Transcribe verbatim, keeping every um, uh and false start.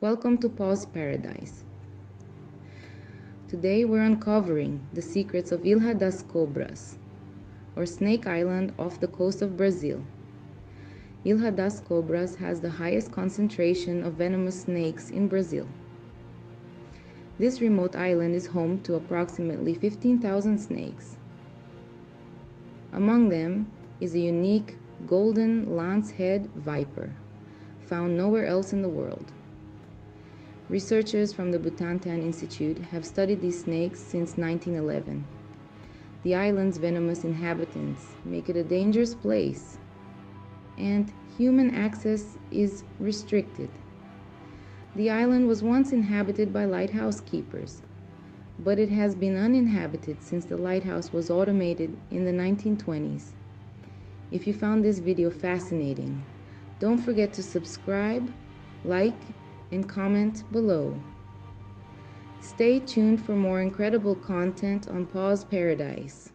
Welcome to Paws Paradise. Today we're uncovering the secrets of Ilha das Cobras, or Snake Island off the coast of Brazil. Ilha das Cobras has the highest concentration of venomous snakes in Brazil. This remote island is home to approximately fifteen thousand snakes. Among them is a unique Golden Lancehead Viper, found nowhere else in the world. Researchers from the Butantan Institute have studied these snakes since nineteen eleven. The island's venomous inhabitants make it a dangerous place, and human access is restricted. The island was once inhabited by lighthouse keepers, but it has been uninhabited since the lighthouse was automated in the nineteen twenties. If you found this video fascinating, don't forget to subscribe, like, and comment below. Stay tuned for more incredible content on Paws Paradise.